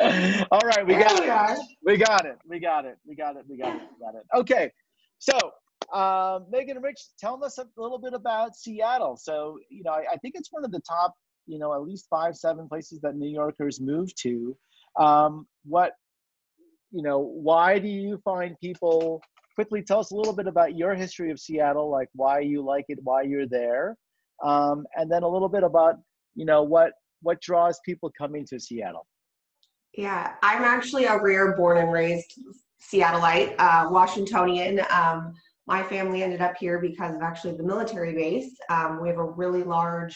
All right, we got it. Okay, so Megan and Rich, telling us a little bit about Seattle. So, you know, I think it's one of the top, you know, at least 5-7 places that New Yorkers move to. You know, why do you find people, quickly tell us a little bit about your history of Seattle, like why you like it, why you're there, and then a little bit about, you know, what draws people coming to Seattle? Yeah, I'm actually a rare born and raised Seattleite, Washingtonian. My family ended up here because of actually the military base. We have a really large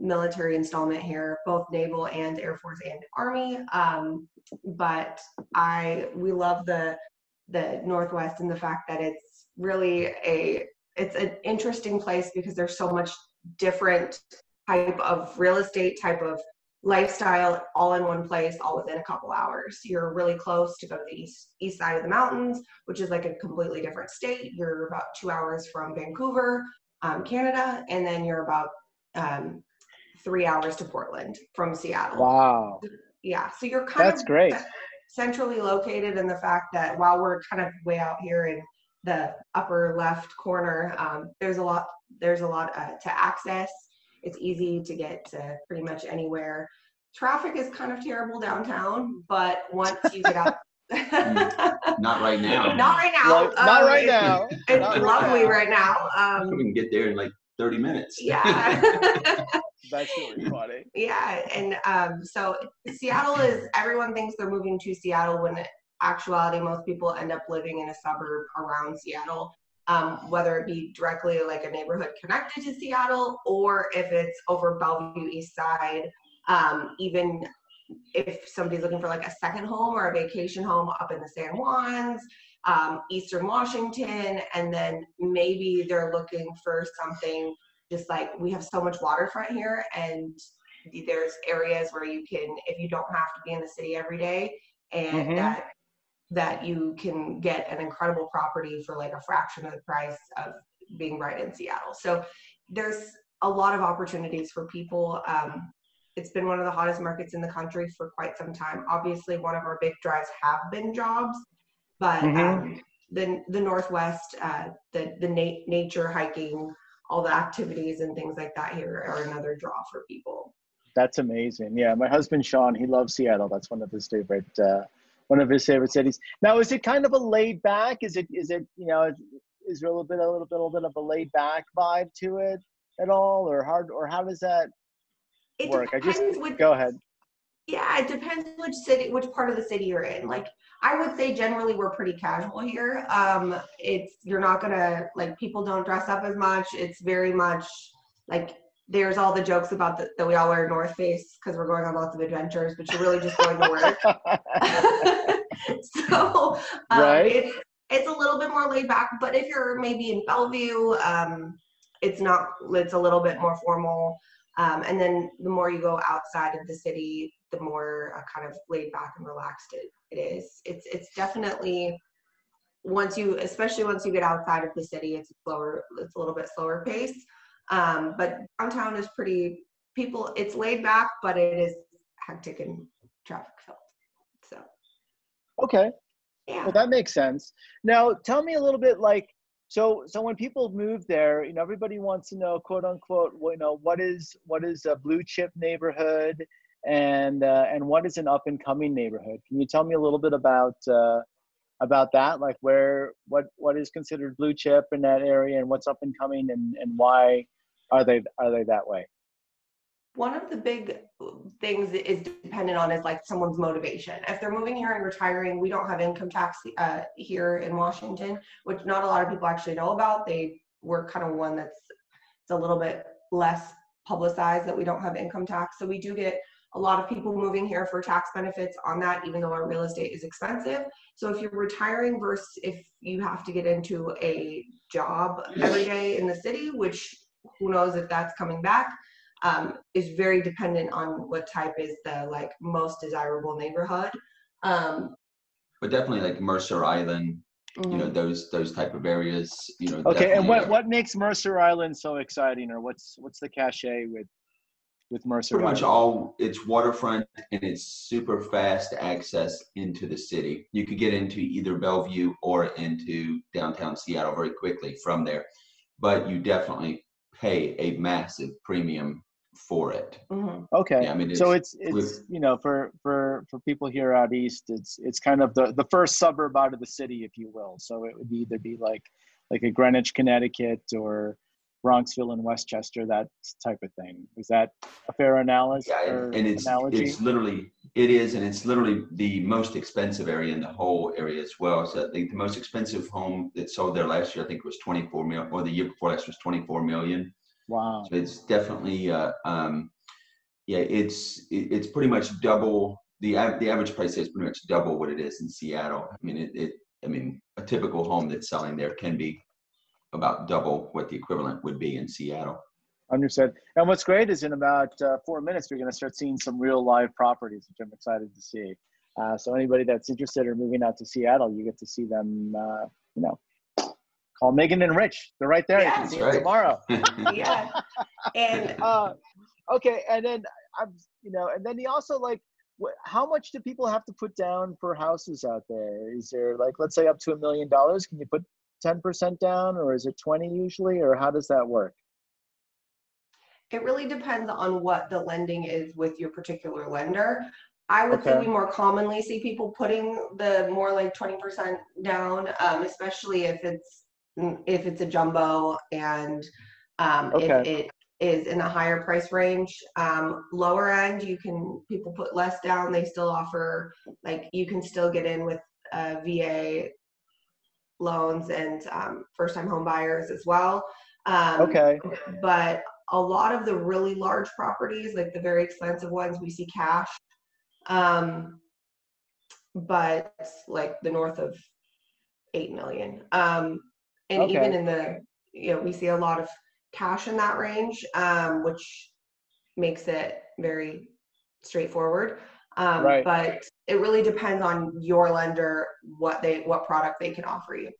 military installment here, both Naval and Air Force and Army. But we love the Northwest and the fact that it's really it's an interesting place because there's so much different type of real estate, type of lifestyle, all in one place, all within a couple hours. You're really close to go to the east side of the mountains, which is like a completely different state. You're about 2 hours from Vancouver, Canada, and then you're about 3 hours to Portland from Seattle. Wow. Yeah, so you're kind of great. Centrally located, in the fact that while we're kind of way out here in the upper left corner, there's a lot to access. It's easy to get to pretty much anywhere. Traffic is kind of terrible downtown, but once you get out, not right now. It's lovely right now. We can get there in like 30 minutes. Yeah. That's really funny. Yeah, and so Seattle is, everyone thinks they're moving to Seattle when in actuality most people end up living in a suburb around Seattle. Whether it be directly like a neighborhood connected to Seattle, or if it's over Bellevue East Side, even if somebody's looking for like a second home or a vacation home up in the San Juans, Eastern Washington, and then maybe they're looking for something just like, we have so much waterfront here, and there's areas where you can, if you don't have to be in the city every day, and that you can get an incredible property for like a fraction of the price of being right in Seattle. So there's a lot of opportunities for people. It's been one of the hottest markets in the country for quite some time. Obviously, one of our big drives have been jobs, but the Northwest, the nature, hiking, all the activities and things like that here are another draw for people. That's amazing. Yeah, my husband, Sean, he loves Seattle. That's one of his favorite cities. Now, is it kind of a laid back? Is it you know, is there a little bit of a laid back vibe to it at all, or how does that work? Go ahead. Yeah, it depends which part of the city you're in. Like, I would say generally we're pretty casual here. You're not gonna, like, people don't dress up as much. It's very much like, there's all the jokes about that we all wear North Face because we're going on lots of adventures, but you're really just going to work. So right? It's a little bit more laid back, but if you're maybe in Bellevue, it's a little bit more formal. And then the more you go outside of the city, the more kind of laid back and relaxed it is. It's definitely, especially once you get outside of the city, it's a little bit slower pace. But downtown is it's laid back, but it is hectic and traffic filled. So. Okay. Yeah. Well, that makes sense. Now, tell me a little bit, like, so when people move there, you know, everybody wants to know, quote unquote, you know, what is a blue chip neighborhood and what is an up and coming neighborhood? Can you tell me a little bit about that? Like, what is considered blue chip in that area, and what's up and coming, and why are they that way? One of the big things that is dependent on is like someone's motivation. If they're moving here and retiring, we don't have income tax here in Washington, which not a lot of people actually know about. They were kind of one it's a little bit less publicized that we don't have income tax. So we do get a lot of people moving here for tax benefits on that, even though our real estate is expensive. So if you're retiring versus if you have to get into a job every day in the city, which who knows if that's coming back, is very dependent on what type is the like most desirable neighborhood. But definitely like Mercer Island, you know, those type of areas, you know. Okay, and what makes Mercer Island so exciting, or what's the cachet with with Mercer Island? Pretty much all, it's waterfront and it's super fast access into the city. You could get into either Bellevue or into downtown Seattle very quickly from there, but you definitely pay a massive premium for it. Mm-hmm. Okay. Yeah, I mean, so it's you know, for people here out east, it's kind of the first suburb out of the city, if you will. So it would either be like a Greenwich, Connecticut, or Bronxville and Westchester, that type of thing. Is that a fair analysis? Yeah, and it's literally the most expensive area in the whole area as well. So I think the most expensive home that sold there last year, I think, was 24 million, or the year before last was 24 million. Wow. So it's definitely, yeah, it's pretty much double the average price is pretty much double what it is in Seattle. I mean, a typical home that's selling there can be about double what the equivalent would be in Seattle. Understood. And what's great is in about 4 minutes, we're going to start seeing some real live properties, which I'm excited to see. So anybody that's interested in moving out to Seattle, you get to see them, you know, call Megan and Rich. They're right there. Yeah, you can see them tomorrow. Yeah. And okay. And then he also how much do people have to put down for houses out there? Is there let's say up to $1 million? Can you put 10% down, or is it 20 usually, or how does that work? It really depends on what the lending is with your particular lender. I would say we more commonly see people putting the more 20% down, especially if it's a jumbo and if it is in a higher price range. Lower end, people put less down. They still offer you can still get in with VA loans and first-time home buyers as well. But a lot of the really large properties, the very expensive ones, we see cash. But the north of 8 million, even in the we see a lot of cash in that range, which makes it very straightforward. But it really depends on your lender, what product they can offer you.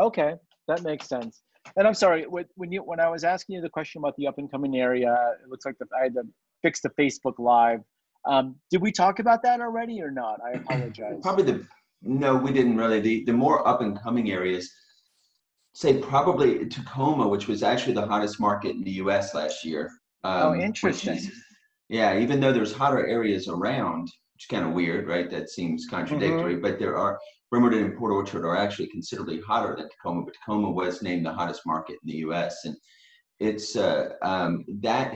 Okay, that makes sense. And I'm sorry, when I was asking you the question about the up and coming area, it looks like I had to fix the Facebook Live. Did we talk about that already or not? I apologize. No, we didn't really. The more up and coming areas, say probably Tacoma, which was actually the hottest market in the U.S. last year. Oh, interesting. Yeah, even though there's hotter areas around, which is kind of weird, right? That seems contradictory, but there are Bremerton and Port Orchard are actually considerably hotter than Tacoma, but Tacoma was named the hottest market in the U.S. and it's that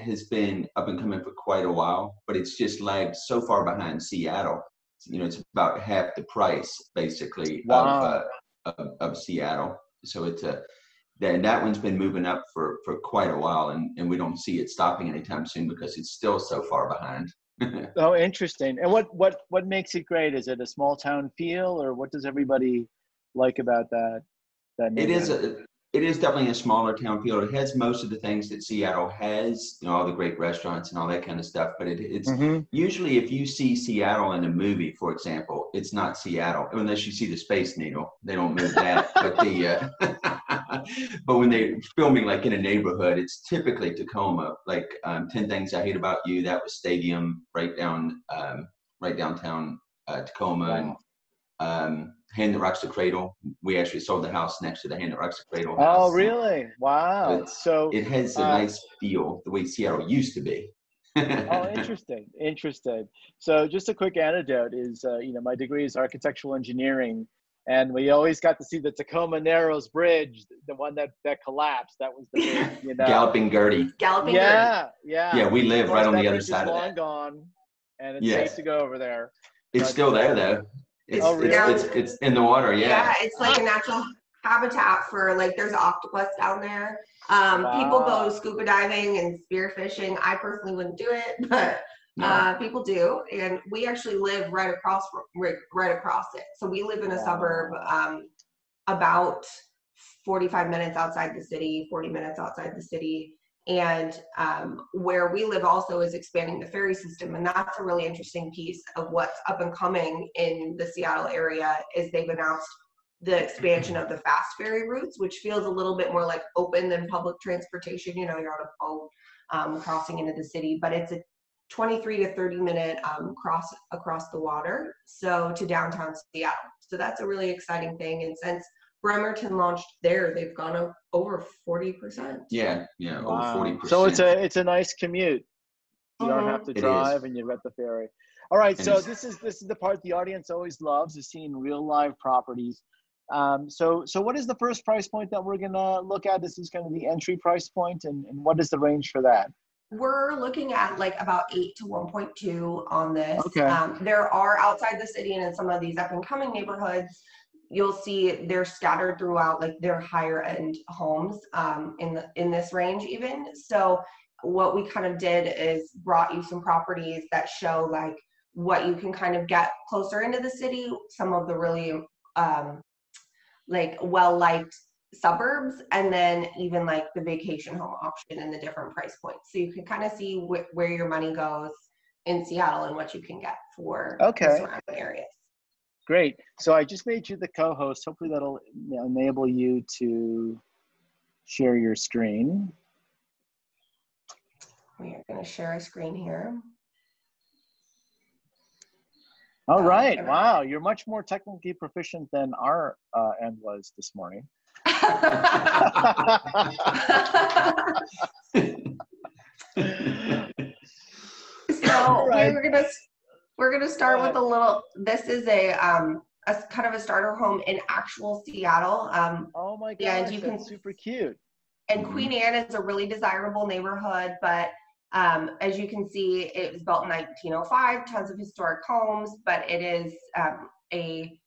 has been up and coming for quite a while, but it's just lagged so far behind Seattle. It's about half the price basically of Seattle. So it's that one's been moving up for quite a while, and we don't see it stopping anytime soon because it's still so far behind. Oh, interesting. And what makes it great? Is it a small town feel, or what does everybody like about that? It is definitely a smaller town feel. It has most of the things that Seattle has, all the great restaurants and all that kind of stuff. But it's usually, if you see Seattle in a movie, for example, it's not Seattle, unless you see the Space Needle. They don't move that. But when they're filming in a neighborhood, it's typically Tacoma. 10 Things I Hate About You, that was Stadium right downtown Tacoma. Wow. And Hand That Rocks the Cradle. We actually sold the house next to the Hand That Rocks the Cradle house. Oh, really? Wow. So it has a nice feel, the way Seattle used to be. Oh, interesting. Interesting. So just a quick anecdote is, my degree is architectural engineering, and we always got to see the Tacoma Narrows Bridge, the one that collapsed. That was the bridge, Galloping Gertie. Galloping Gertie. Yeah. Yeah, we live right on the other side of that. It's long gone, and it's safe to go over there. It's still there, though. It's in the water, yeah, it's a natural habitat for there's octopus down there. People go scuba diving and spearfishing. I personally wouldn't do it, but people do, and we actually live right across it. So we live in a suburb, about 45 minutes outside the city, 40 minutes outside the city. And where we live also is expanding the ferry system, and that's a really interesting piece of what's up and coming in the Seattle area is they've announced the expansion of the fast ferry routes, which feels a little bit more open than public transportation. You're on a boat, crossing into the city, but it's a 23 to 30 minute cross across the water, so to downtown Seattle. So that's a really exciting thing. And since Bremerton launched there, they've gone up over 40%. Yeah, wow. Over 40%. So it's a nice commute. You don't have to drive, and you've got the ferry. All right, so this is the part the audience always loves, is seeing real live properties. So what is the first price point that we're gonna look at? This is kind of the entry price point, and what is the range for that? We're looking at like about 8 to 1.2 on this. Okay. There are outside the city and in some of these up and coming neighborhoods, you'll see they're scattered throughout, like their higher end homes in this range even. So what we kind of did is brought you some properties that show like what you can kind of get closer into the city, some of the really like well-liked suburbs, and then even like the vacation home option and the different price points. So you can kind of see where your money goes in Seattle and what you can get for the surrounding areas. Great. So I just made you the co-host. Hopefully that'll enable you to share your screen. We are going to share a screen here. All right. Wow. You're much more technically proficient than our end was this morning. So we're gonna start with a little. This is a kind of a starter home in actual Seattle. Oh my gosh! And you can, that's super cute. And Queen Anne is a really desirable neighborhood, but as you can see, it was built in 1905. Tons of historic homes, but it is a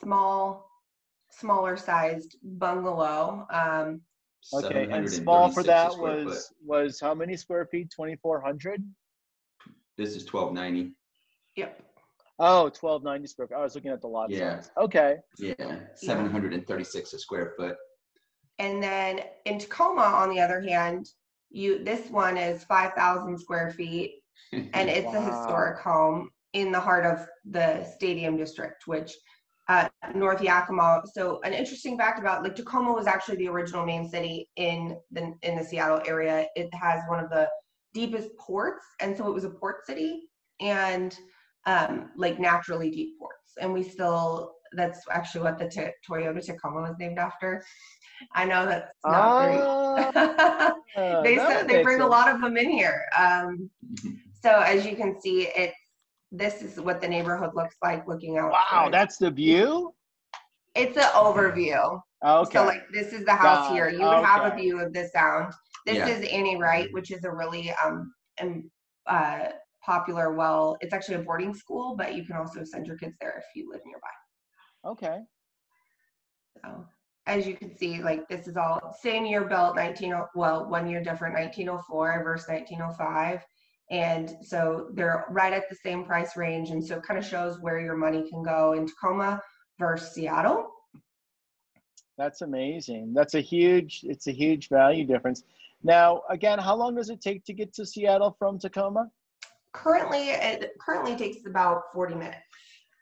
smaller sized bungalow. Okay, and small for that was how many square feet? 2,400. This is 1,290. Yep. Oh, 1,290 square feet. I was looking at the lot size. Okay. Yeah, 736 a square foot. And then in Tacoma, on the other hand, this one is 5,000 square feet, and it's a historic home in the heart of the Stadium District, which North Yakima. So an interesting fact about like Tacoma was actually the original main city in the Seattle area. It has one of the deepest ports, and so it was a port city, and like naturally deep ports. And we still, that's actually what the Toyota Tacoma was named after. I know that's not great. They bring a lot of them in here. So as you can see, this is what the neighborhood looks like looking out. Wow, that's the view? It's an overview. Okay. So like this is the house here. You would have a view of this sound. This is Annie Wright, which is a really popular, it's actually a boarding school, but you can also send your kids there if you live nearby. Okay. So as you can see, like this is all same year built, 1 year different, 1904 versus 1905. And so they're right at the same price range. And so it kind of shows where your money can go in Tacoma versus Seattle. That's amazing. That's a huge value difference. Now, again, how long does it take to get to Seattle from Tacoma? Currently takes about 40 minutes.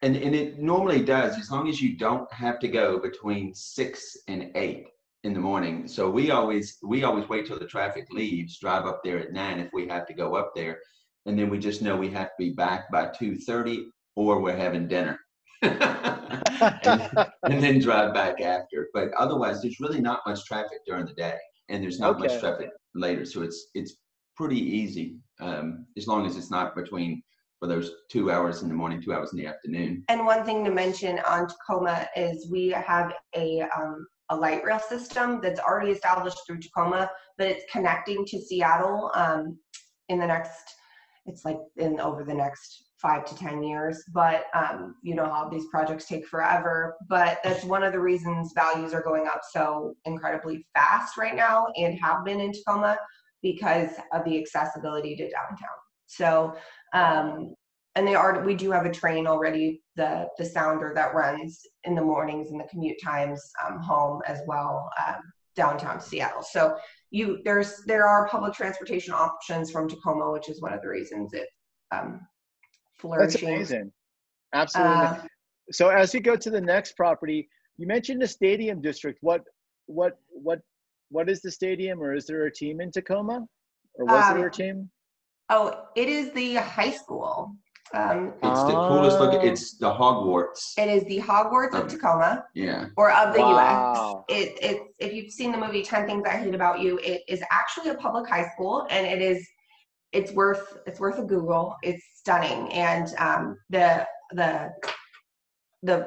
And it normally does, as long as you don't have to go between 6 and 8 in the morning. So we always wait till the traffic leaves, drive up there at 9 if we have to go up there. And then we just know we have to be back by 2:30 or we're having dinner. and then drive back after. But otherwise, there's really not much traffic during the day, and there's not much traffic later. So it's pretty easy, as long as it's not between those 2 hours in the morning, 2 hours in the afternoon. And one thing to mention on Tacoma is we have a light rail system that's already established through Tacoma, but it's connecting to Seattle over the next 5 to 10 years. But you know how these projects take forever, but that's one of the reasons values are going up so incredibly fast right now, and have been in Tacoma, because of the accessibility to downtown. So, and we do have a train already, the Sounder, that runs in the mornings and the commute times home as well, downtown Seattle. So there are public transportation options from Tacoma, which is one of the reasons it flourishes. That's amazing. Absolutely. So as we go to the next property, you mentioned the Stadium District. What is the stadium, or is there a team in Tacoma? Or was it your team? Oh, it is the high school. It's the coolest looking. It's the Hogwarts. It is the Hogwarts of Tacoma. Yeah. Or of the U.S. It's if you've seen the movie 10 Things I Hate About You, it is actually a public high school, and it is. It's worth a Google. It's stunning, and the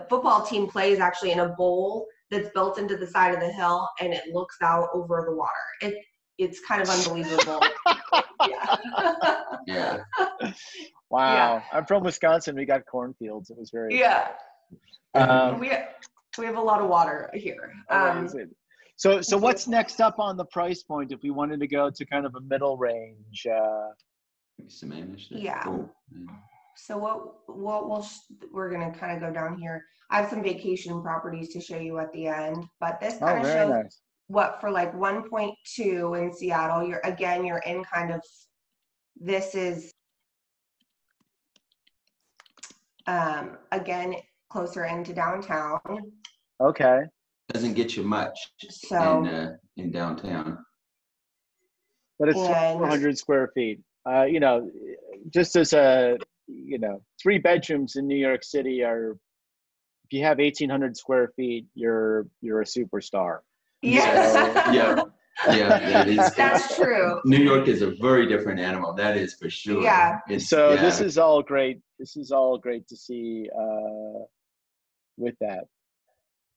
football team plays actually in a bowl that's built into the side of the hill, and it looks out over the water. It's kind of unbelievable. Yeah. Wow. Yeah. I'm from Wisconsin. We got cornfields. It was very we have a lot of water here. So what's next up on the price point if we wanted to go to kind of a middle range? Sammamish. Yeah. Cool. Yeah. So we're going to kind of go down here. I have some vacation properties to show you at the end, but this kind of shows what for like 1.2 in Seattle. You're in kind of, this is again closer into downtown. Okay. Doesn't get you much so, in downtown. But it's 400 square feet. Just as a, 3 bedrooms in New York City are, if you have 1,800 square feet, you're a superstar. Yes. So, yeah. That's true. New York is a very different animal. That is for sure. Yeah. This is all great. This is all great to see with that.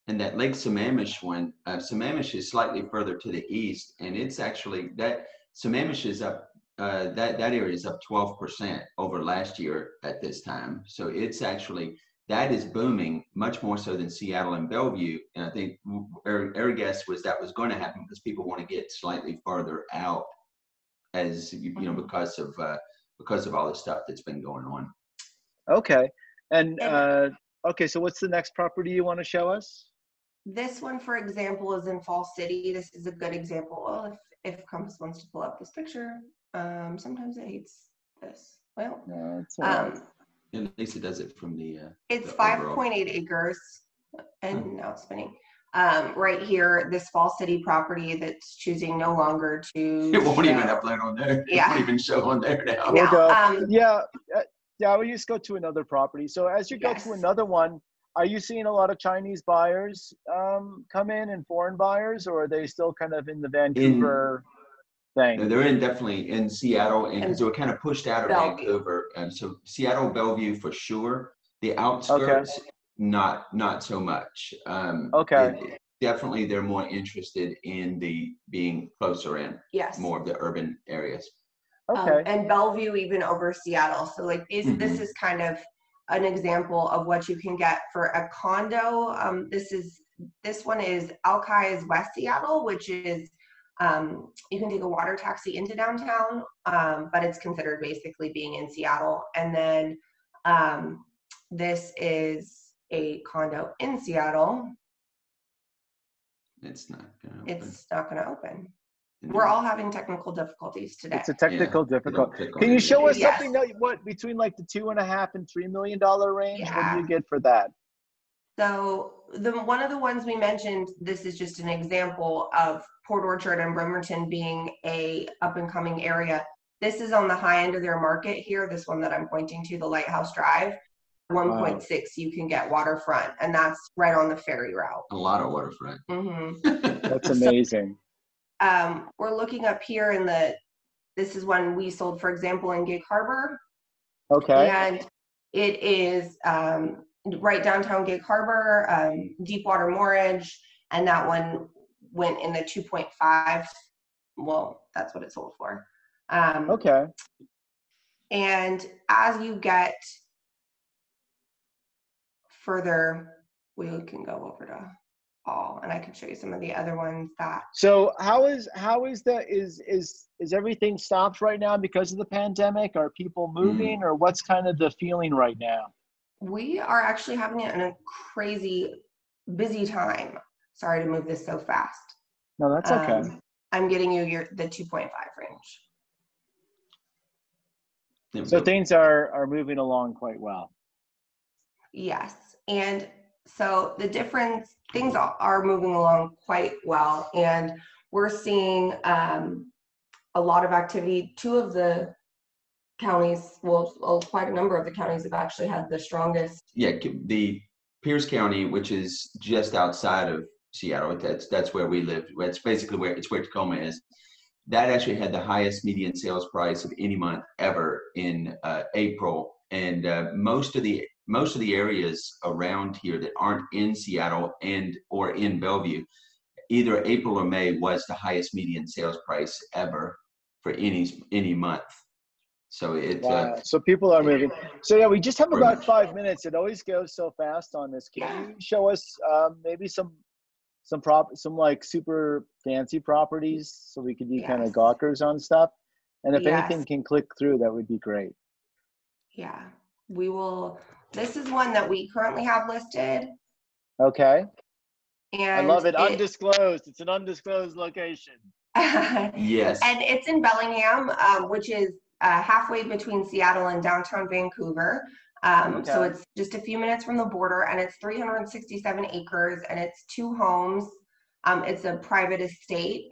And that Lake Sammamish one, Sammamish is slightly further to the east, and it's actually that Sammamish is up. That area is up 12% over last year at this time. So it's actually that is booming much more so than Seattle and Bellevue. And I think our guess was that was going to happen because people want to get slightly farther out, as because of all the stuff that's been going on. Okay, and so what's the next property you want to show us? This one, for example, is in Fall City. This is a good example. Well, if Compass wants to pull up this picture, sometimes it hates this. Well, no, it's all right. At least it does it from the. It's 5.8 acres, and now it's spinning. Right here, this Fall City property that's choosing no longer to. It won't even upload on there. Yeah. It won't even show on there now. Yeah, we just go to another property. So as you go to another one, are you seeing a lot of Chinese buyers come in and foreign buyers, or are they still kind of in the Vancouver thing? No, they're definitely in Seattle, and so we're kind of pushed out of Vancouver. So Seattle, Bellevue for sure. The outskirts, not so much. Definitely they're more interested in the being closer in. Yes. More of the urban areas. Okay. And Bellevue even over Seattle. So this is kind of an example of what you can get for a condo. This one is Alki's West Seattle, which is you can take a water taxi into downtown, but it's considered basically being in Seattle. And then this is a condo in Seattle. It's not going to open. We're all having technical difficulties today. It's a technical difficulty. Can you show us something that between like the $2.5 and $3 million range? Yeah. What do you get for that? So one of the ones we mentioned, this is just an example of Port Orchard and Bremerton being a up and coming area. This is on the high end of their market here. This one that I'm pointing to, the Lighthouse Drive, 1.6. Wow. You can get waterfront, and that's right on the ferry route. A lot of waterfront. Mm-hmm. That's amazing. We're looking up here in this is one we sold, for example, in Gig Harbor. Okay. And it is right downtown Gig Harbor, Deepwater Moorage, and that one went in the 2.5. Well, that's what it sold for. Okay. And as you get further, we can go over to all, and I can show you some of the other ones that. So is everything stopped right now because of the pandemic? Are people moving, or what's kind of the feeling right now? We are actually having a crazy busy time. Sorry to move this so fast. No, that's okay. I'm getting you the 2.5 range. So things are moving along quite well. Yes, and so the difference, things are moving along quite well, and we're seeing a lot of activity. Two of the counties, well, quite a number of the counties have actually had the strongest. Yeah, the Pierce County, which is just outside of Seattle, that's where we lived. That's basically where Tacoma is. That actually had the highest median sales price of any month ever in April, and most of the areas around here that aren't in Seattle and or in Bellevue, either April or May was the highest median sales price ever for any month. So it so people are moving. So yeah, we just have about 5 minutes. It always goes so fast on this. Can you show us maybe some like super fancy properties so we could be kind of gawkers on stuff? And if anything can click through, that would be great. Yeah, we will. This is one that we currently have listed. Okay. And I love it. Undisclosed. It's an undisclosed location. Yes. And it's in Bellingham, which is halfway between Seattle and downtown Vancouver. So it's just a few minutes from the border, and it's 367 acres, and it's 2 homes. It's a private estate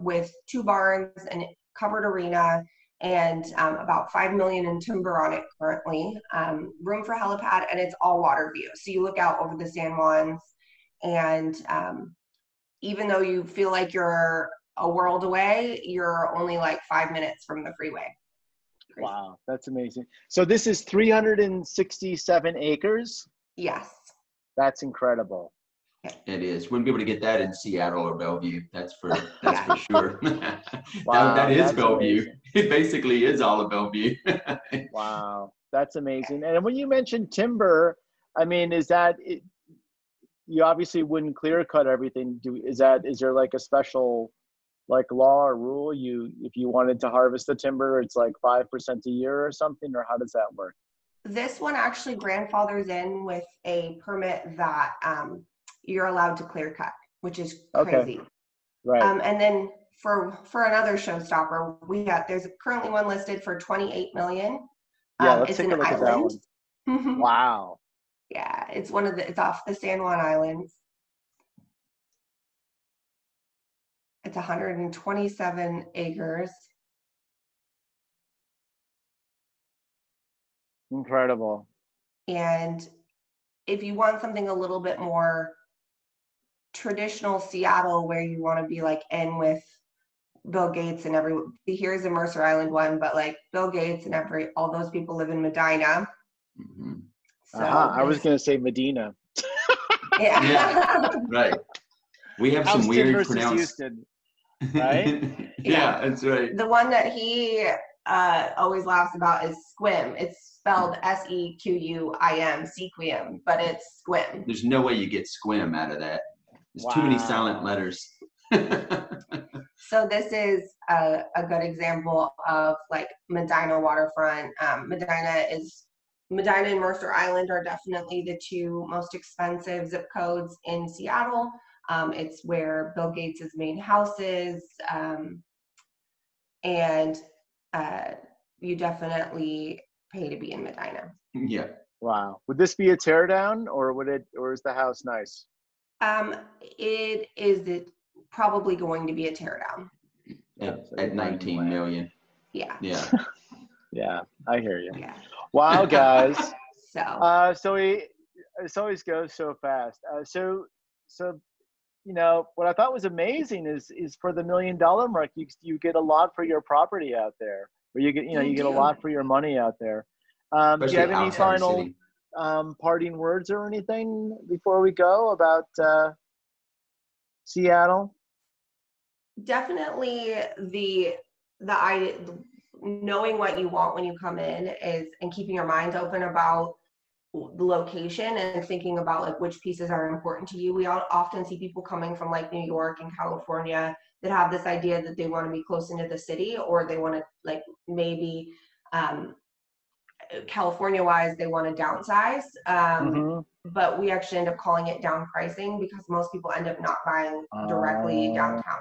with 2 barns and covered arena, and about $5 million in timber on it currently. Room for helipad, and it's all water view. So you look out over the San Juans, and even though you feel like you're a world away, you're only like 5 minutes from the freeway. Wow, that's amazing. So this is 367 acres? Yes. That's incredible. It is. Wouldn't be able to get that in Seattle or Bellevue. That's for sure. Wow, that is Bellevue. Amazing. It basically is all of Bellevue. Wow, that's amazing. And when you mentioned timber, I mean, is that it, you obviously wouldn't clear cut everything. Is there like a special law or rule, if you wanted to harvest the timber, it's like 5% a year or something, or how does that work? This one actually grandfathers in with a permit that you're allowed to clear cut, which is crazy. Right. And then for another showstopper, there's currently one listed for $28 million. Yeah, let's take a look at that one. Wow. Yeah, it's off the San Juan Islands. It's 127 acres. Incredible. And if you want something a little bit more traditional Seattle, where you want to be like in with Bill Gates and here's a Mercer Island one, but like Bill Gates and all those people live in Medina. Mm-hmm. So I was going to say Medina. Yeah. Right. We have some weird pronunciations. Right? Yeah, that's right. The one that he always laughs about is Sequim. It's spelled S-E-Q-U-I-M, Sequim, but it's Sequim. There's no way you get Sequim out of that. There's too many silent letters. So this is a good example of like Medina waterfront. Medina and Mercer Island are definitely the 2 most expensive zip codes in Seattle. It's where Bill Gates' main house is, and you definitely pay to be in Medina. Yeah. Wow. Would this be a teardown, or is the house nice? It is probably going to be a teardown. At $19 million. Yeah. Yeah. Yeah. I hear you. Yeah. Wow, guys. It always goes so fast. So. You know, what I thought was amazing is for the $1 million mark, you get a lot for your property out there, or you get a lot for your money out there. Do you have any final parting words or anything before we go about Seattle? Definitely knowing what you want when you come in and keeping your mind open about the location and thinking about like which pieces are important to you. We often see people coming from like New York and California that have this idea that they want to be close into the city, or they want to like maybe California wise, they want to downsize. But we actually end up calling it down pricing, because most people end up not buying directly downtown.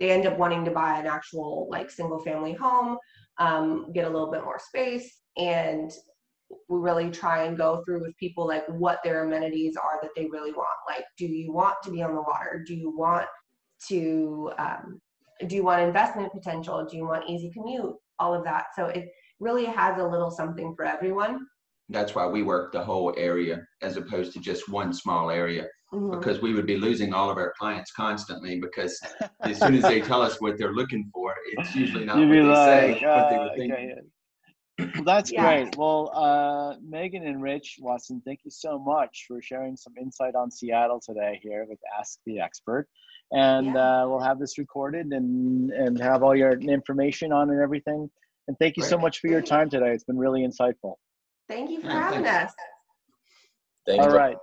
They end up wanting to buy an actual like single family home, get a little bit more space, and we really try and go through with people like what their amenities are that they really want. Like, do you want to be on the water? Do you want to do you want investment potential? Do you want easy commute? All of that. So it really has a little something for everyone. That's why we work the whole area as opposed to just one small area, mm-hmm. because we would be losing all of our clients constantly, because as soon as they tell us what they're looking for, it's usually not what they say, what they were thinking. Okay. Well, that's great. Well, Megan and Rich Watson, thank you so much for sharing some insight on Seattle today here with Ask the Expert. And we'll have this recorded and have all your information on and everything. And thank you so much for your time today. It's been really insightful. Thank you for having us. All right.